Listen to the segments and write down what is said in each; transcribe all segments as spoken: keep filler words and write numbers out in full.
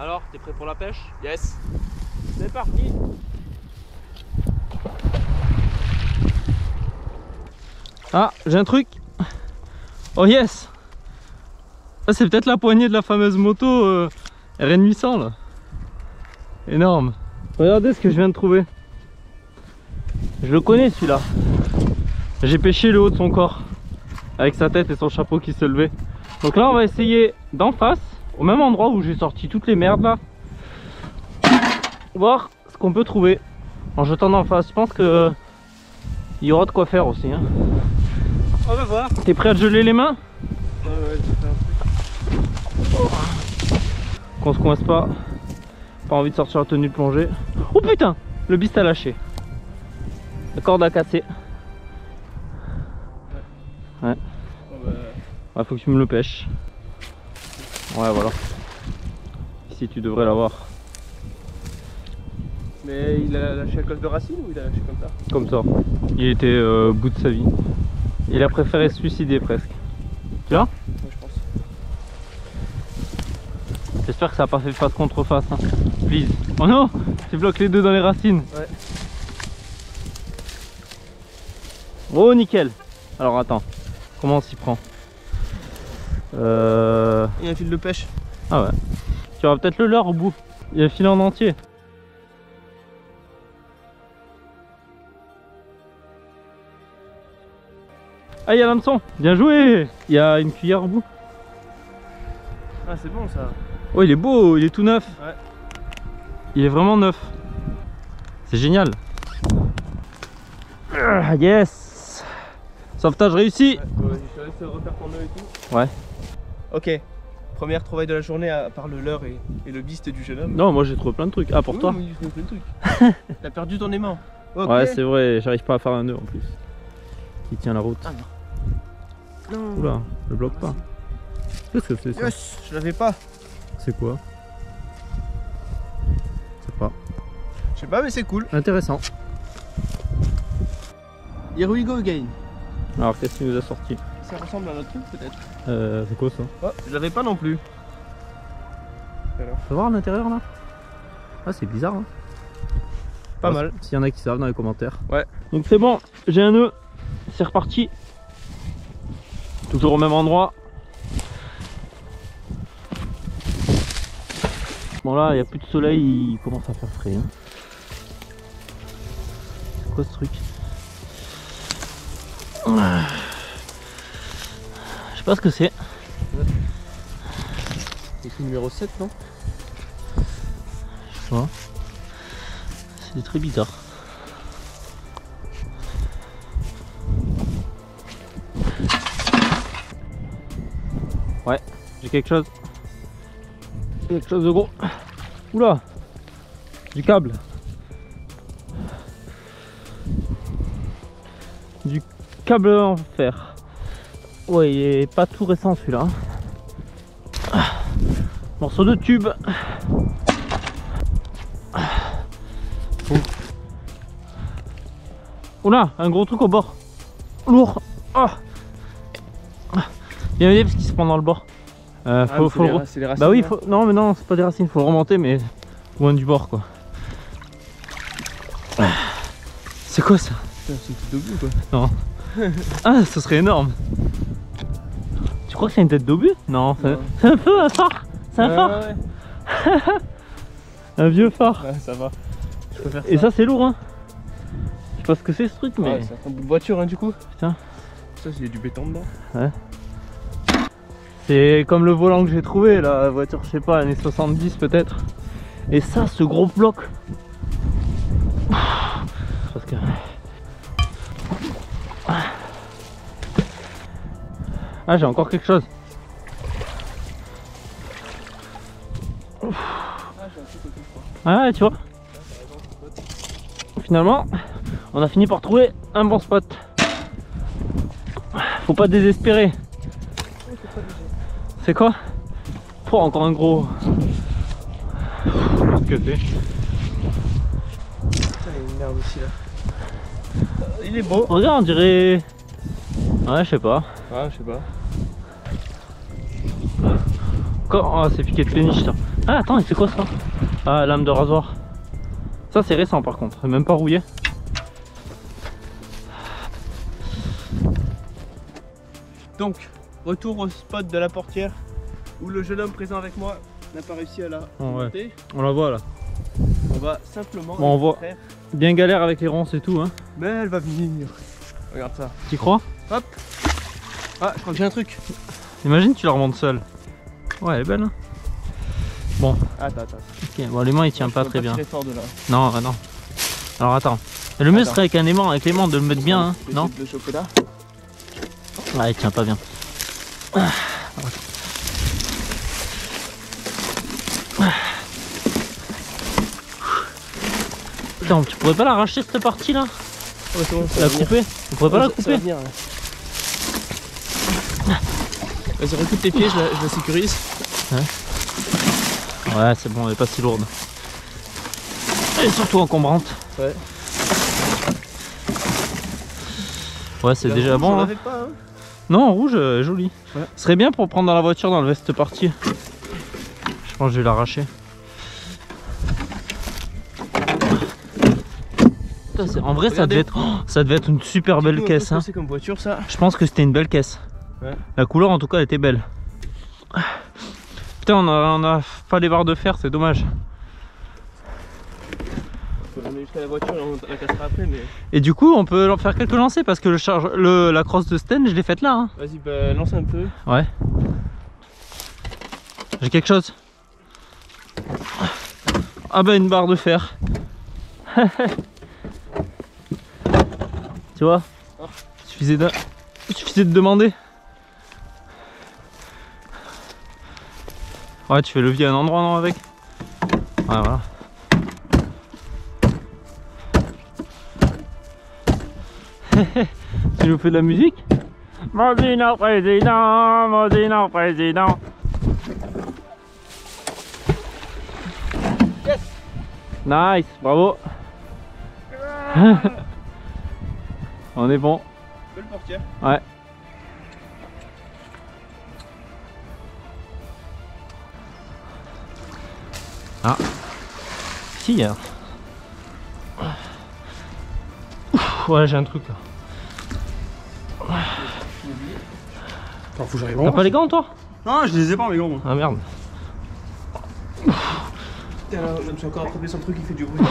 Alors, t'es prêt pour la pêche? Yes. C'est parti. Ah, j'ai un truc. Oh yes. Ah, c'est peut-être la poignée de la fameuse moto euh, R N huit cents là. Énorme. Regardez ce que je viens de trouver. Je le connais celui-là. J'ai pêché le haut de son corps avec sa tête et son chapeau qui se levait. Donc là on va essayer d'en face, au même endroit où j'ai sorti toutes les merdes là, voir ce qu'on peut trouver en jetant d'en face. Je pense que il y aura de quoi faire aussi, hein. On va voir. T'es prêt à te geler les mains? Ouais, ouais, j'ai fait un truc. Qu'on se coince pas. Pas envie de sortir la tenue de plongée. Oh putain, le beast a lâché. La corde a cassé. Ouais. Ouais. Oh bah... ouais, faut que tu me le pêches. Ouais, voilà. Ici, tu devrais l'avoir. Mais il a lâché la corde de racine ou il a lâché comme ça? Comme ça. Il était euh, au bout de sa vie. Il a préféré se suicider presque. Tu l'as? Ouais, je pense. J'espère que ça n'a pas fait face contre face. Hein. Please. Oh non! Tu bloques les deux dans les racines. Ouais. Oh nickel. Alors attends, comment on s'y prend? euh... Il y a un fil de pêche. Ah ouais. Tu auras peut-être le leurre au bout. Il y a le fil en entier. Ah il y a l'hameçon. Bien joué. Il y a une cuillère au bout. Ah c'est bon ça. Oh il est beau, il est tout neuf. Ouais. Il est vraiment neuf. C'est génial. Yes. Sauvetage réussi. Ouais, je te laisse refaire ton œil et tout. Ouais. Ok. Première trouvaille de la journée à part le leurre et, et le beast du jeune homme. Non, moi j'ai trouvé plein de trucs. Ah pour oui, toi oui, j'ai trouvé plein de trucs. T'as perdu ton aimant. Okay. Ouais, c'est vrai. J'arrive pas à faire un nœud en plus. Qui tient la route. Ah non. Non. Oula, je le bloque pas. Qu'est-ce que c'est ça? Yes, je l'avais pas. C'est quoi? Je sais pas. Je sais pas, mais c'est cool. Intéressant. Here we go again. Alors qu'est-ce qu'il nous a sorti? Ça ressemble à notre truc peut-être. Euh, c'est quoi ça? Oh, je l'avais pas non plus. Alors. Faut voir à l'intérieur là. Ah c'est bizarre hein. Pas enfin, mal. S'il y en a qui savent dans les commentaires. Ouais. Donc c'est bon, j'ai un nœud. C'est reparti. Toujours au même endroit. Bon là, il n'y a plus de soleil, il commence à faire frais. Hein. C'est quoi ce truc? Je sais pas ce que c'est. C'est le numéro sept, non? Je sais pas. C'est très bizarre. Ouais, j'ai quelque chose. Quelque chose de gros. Oula! Du câble. Du câble en fer. Ouais, il est pas tout récent celui-là. Morceau de tube. Oula, un gros truc au bord. Lourd. Oh. Il y avait des petits qui se prend dans le bord. Euh, faut, ah, faut le... les racines, bah oui, faut... non mais non, c'est pas des racines, faut le remonter mais loin du bord quoi. C'est quoi ça? C'est une tête d'obus quoi. Non. Ah, ce serait énorme. Tu crois que c'est une tête d'obus? Non, c'est un peu un phare. C'est un phare. Ouais, ouais. Un vieux phare. Ouais, ça va. Je préfère ça. Et ça c'est lourd hein. Je sais pas ce que c'est ce truc mais. Ouais, c'est un bout de voiture hein du coup. Putain. Ça c'est du béton dedans. Ouais. C'est comme le volant que j'ai trouvé là, la voiture je sais pas, années soixante-dix peut-être. Et ça, ce gros bloc. Parce que... Ah j'ai encore quelque chose. Ah tu vois. Finalement, on a fini par trouver un bon spot. Faut pas désespérer. C'est quoi? Oh, encore un gros. Qu'est-ce que c'est? Putain, il y a une merde aussi là. Il est beau. Regarde, on dirait. Ouais, je sais pas. Ouais, je sais pas. Oh, c'est piqué de péniche ça. Ah attends, et c'est quoi ça? Ah, lame de rasoir. Ça c'est récent par contre, même pas rouillé. Donc, retour au spot de la portière où le jeune homme présent avec moi n'a pas réussi à la monter. Ouais. On la voit là. On va simplement... Bon, on voit bien galère avec les ronces et tout. Hein. Mais elle va venir. Regarde ça. Tu crois? Hop. Ah, je crois que j'ai un truc. Imagine tu la remontes seule. Ouais, elle est belle. Hein. Bon. Attends, attends. Okay. Bon, l'aimant il tient ouais, pas très pas bien. Fort de là. Non, bah non. Alors attends. Le mieux serait avec un aimant, avec l'aimant de le mettre bien, hein, non? Le chocolat. Ah, il tient pas bien. Ah, putain, tu pourrais pas l'arracher cette partie là? Ouais, c'est bon, ça la couper? On pourrait pas ouais, la couper? Vas-y, recoupe tes pieds, je la, je la sécurise. Ouais, ouais c'est bon, elle est pas si lourde. Elle est surtout encombrante. Ouais. Ouais, c'est déjà bon. Hein. Pas, hein. Non, en rouge, euh, joli. Ouais. Ce serait bien pour prendre dans la voiture, dans le veste partie. Je pense que je vais l'arracher. En vrai, ça devait, être... oh, ça devait être une super belle caisse. Hein. Comme voiture, ça. Je pense que c'était une belle caisse. Ouais. La couleur, en tout cas, était belle. Putain, on a, on a pas les barres de fer, c'est dommage. On est jusqu'à la voiture et on la cassera après, mais... Et du coup on peut faire quelques lancers parce que le charge, le, la crosse de Sten je l'ai faite là hein. Vas-y bah lance un peu. Ouais. J'ai quelque chose. Ah bah une barre de fer. Tu vois oh. Suffisait de... Suffisait de demander. Ouais tu fais levier à un endroit non avec. Ouais voilà. Tu nous fais de la musique? Modino président, Modino président. Yes. Nice, bravo. On est bon. Belle portière. Ouais. Ah. Si hier. Ouais j'ai un truc là. Attends, faut que j'arrive. T'as pas les gants toi? Non, je les ai pas mes gants moi. Ah merde. Putain, je me suis encore attrapé sur le truc qui fait du bruit.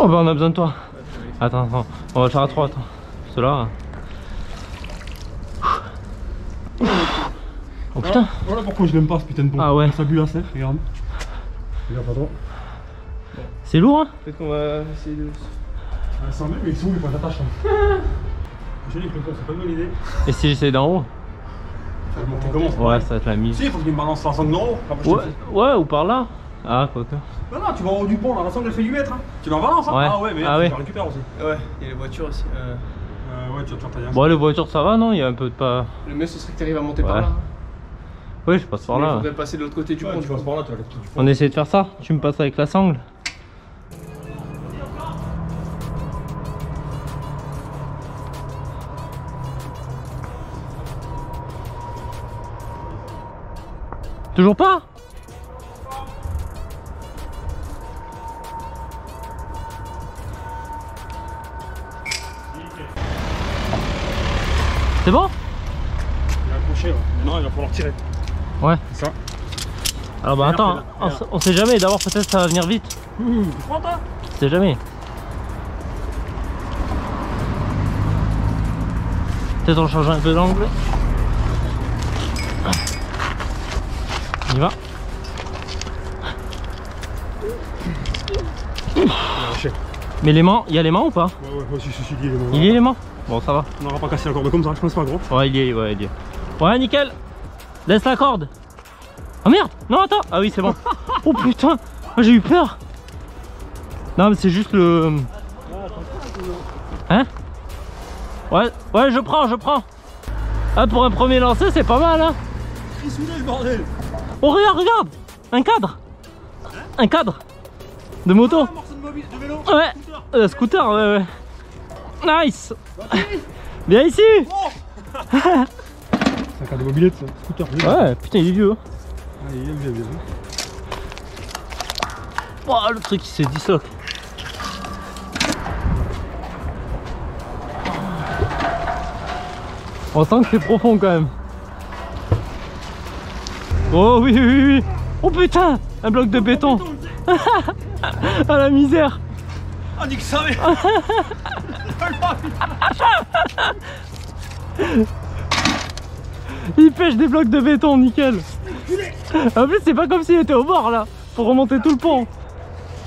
Oh bah on a besoin de toi. Attends, attends, on va le faire à trois, attends. Ceux-là. Oh putain. Voilà pourquoi je l'aime pas ce putain de pompe. Ah ouais. Ça bue à sec, regarde. Regarde pas trop. C'est lourd hein. Peut-être qu'on va essayer de... Ah, c'est un mec mais ils sont où les points d'attachement. Je l'ai pris comme c'est pas une bonne idée. Et si j'essaye d'en haut? Ça va monter comment ça? Ouais, ça va être la mise. Si, il faut que je me balance cinq cents euros. Ouais, ouais, ou par là. Ah, quoi que. Non, non, tu vas en haut du pont, là, la sangle elle fait huit mètres. Hein. Tu l'en balances, hein ouais. Ah ouais, mais ah, ouais. Tu la récupères aussi. Ouais, il y a les voitures aussi. Euh... Euh, ouais, tu vas te faire. Bon, les voitures ça va, non? Il y a un peu de pas. Le mieux ce serait que tu arrives à monter ouais. Par là. Oui, je passe par là. Tu vas passer de l'autre côté du ouais, pont. Tu passes par là, tu vas l'autre côté du pont. On essaie de faire ça. Tu me passes avec la sangle. Toujours pas? C'est bon? Il est accroché, ouais. Maintenant il va falloir tirer. Ouais. C'est ça. Alors bah attends, hein. on, on sait jamais, d'abord peut-être ça va venir vite. Mmh, tu prends toi? On sait jamais. Peut-être on change un peu d'angle. On y va. Mais l'aimant, il y a l'aimant ou pas? Ouais, ouais, ouais, si, si, si, il y a l'aimant. Il y a l'aimant? Bon, ça va. On n'aura pas cassé la corde comme ça, je pense pas, gros. Ouais, il y est, ouais, il y est. Ouais, nickel. Laisse la corde. Oh merde! Non, attends! Ah oui, c'est bon. Oh putain! Oh, j'ai eu peur! Non, mais c'est juste le. Hein? Ouais, ouais, je prends, je prends. Ah, pour un premier lancer, c'est pas mal, hein? Il se soulève, bordel! Oh regarde, regarde! Un cadre! Hein? Un cadre! De moto! Ah, un morceau de mobile, de vélo! Ouais! Scooter, euh, scooter ouais, ouais! Nice! Viens ici! Oh. C'est un cadre de mobilette, ça! Scooter, ouais! Putain, il est vieux! Hein. Allez, il est bien. Waouh, le truc il se disloque. On sent que c'est profond quand même. Oh oui, oui, oui. Oh putain, un bloc de béton. Ah la misère. Ah nique ça mais. Il pêche des blocs de béton, nickel. En plus c'est pas comme s'il était au bord là, pour remonter tout le pont.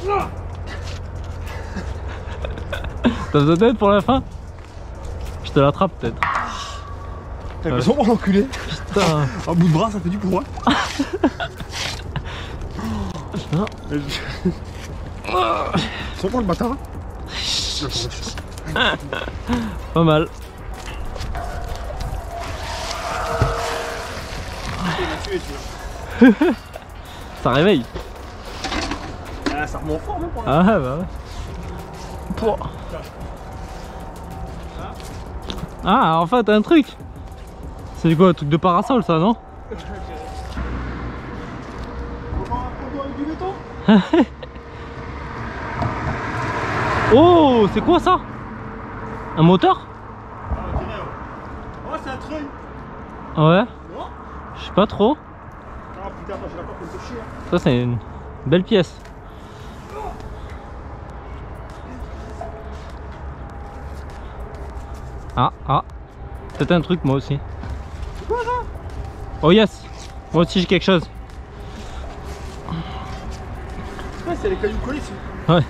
T'as besoin d'aide pour la fin? Je te l'attrape peut-être. T'as besoin pour l'enculé. Putain. Un bout de bras ça fait du pour moi. Sans pour le bâtard. Pas mal. Ça réveille. Ah, ça remonte fort, non pour ah bah ouais. Ah, en fait, un truc. C'est quoi, un truc de parasol, ça, non? Oh, c'est quoi ça? Un moteur? Oh, c'est un truc. Ouais. Je sais pas trop. Ah putain, moi j'ai la porte de chier. Ça c'est une belle pièce. Ah ah. Peut-être un truc moi aussi. Oh yes. Moi aussi j'ai quelque chose. Ouais, c'est les cailloux collés ici. Ouais.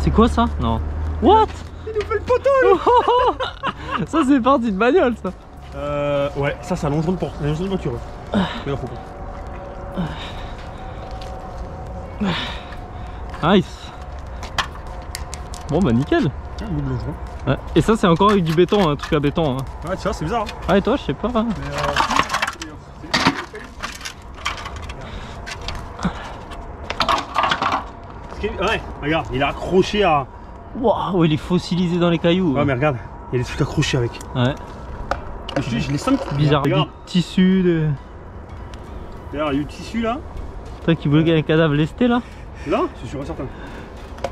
C'est quoi ça? Non. What? Il nous fait le poteau là. Oh, oh. Ça c'est parti de bagnole ça. Euh. Ouais, ça c'est un longeon de porte, un longeon de voiture. Mais là faut pas. Nice. Bon bah nickel. Un bout de longeon. Ouais. Et ça c'est encore avec du béton, un truc à béton. Hein. Ouais tu vois c'est bizarre. Hein. Ah et toi je sais pas. Hein. Mais euh... Ouais, regarde, il est accroché à. Waouh, il est fossilisé dans les cailloux. Ouais, ouais. Mais regarde, il y a des trucs accrochés avec. Ouais. Je te dis, je les sens bizarre. Du tissu de. D'ailleurs, il y a eu tissu là. Toi qui voulais qu'il y ait un cadavre lesté là. Là, c'est sûr et certain.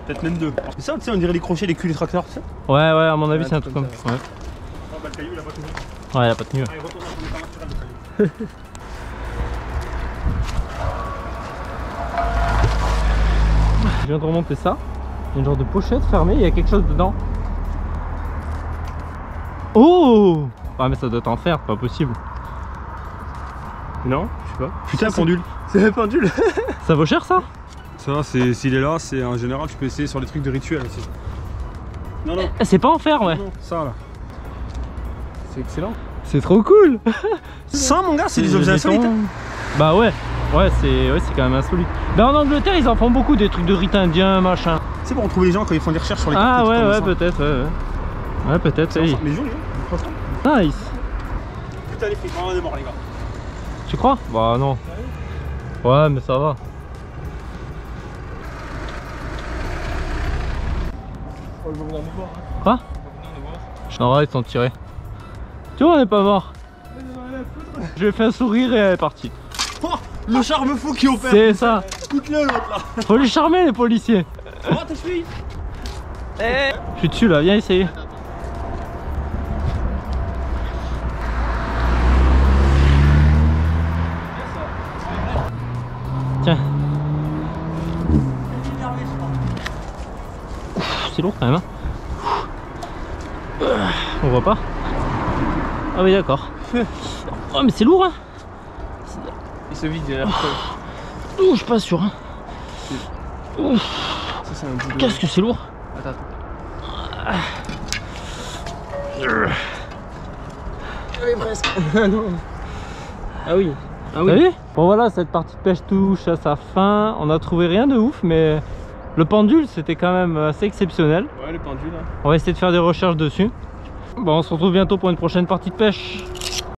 Peut-être même deux. C'est ça, tu sais, on dirait les crochets des culs des tracteurs, tu sais. Ouais, ouais, à mon avis, ouais, c'est un truc comme ça. Ouais. Oh, bah le caillou, il a pas tenu. Ouais, il a pas tenu. Allez, retourne dans ton état naturel, le caillou. Je viens de remonter ça. Il y a une genre de pochette fermée, il y a quelque chose dedans. Oh! Ah mais ça doit t'en faire, pas possible. Non, je sais pas. Putain, ça, pendule. C'est la pendule. Ça vaut cher ça? Ça, c'est s'il est là, c'est en général tu peux essayer sur les trucs de rituel aussi. Non, non. C'est pas en fer, ouais. Non, non. Ça là. C'est excellent. C'est trop cool. Ça mon gars, c'est des objets insolites. Bah ouais, ouais c'est ouais, quand même insolite. Bah en Angleterre, ils en font beaucoup des trucs de rites indiens, machin. C'est pour retrouver les gens quand ils font des recherches sur les cartes. Ah ouais, ouais, peut-être, ouais, ouais. Ouais, peut-être, oui. Mais joli, hein. Nice. Putain les flics, on est mort les gars. Tu crois? Bah non. Ouais mais ça va. Quoi? Non ouais ils sont tirés. Tu vois on est pas mort. Je lui ai fait un sourire et elle est partie. Oh, le charme fou qui opère. C'est ça. Écoute-le l'autre là. Faut les charmer les policiers. Oh t'es fui. Je suis dessus là, viens essayer. Tiens. C'est lourd quand même. Hein. On voit pas. Ah oui d'accord. Oh mais c'est lourd hein. Il se vide derrière. Oh. Ouh, je suis pas sûr hein. Qu'est-ce que c'est lourd. Attends, attends. Oui presque. Non. Ah oui. Ah oui. Bon voilà, cette partie de pêche touche à sa fin. On a trouvé rien de ouf, mais le pendule c'était quand même assez exceptionnel. Ouais, le pendule. Hein. On va essayer de faire des recherches dessus. Bon, on se retrouve bientôt pour une prochaine partie de pêche.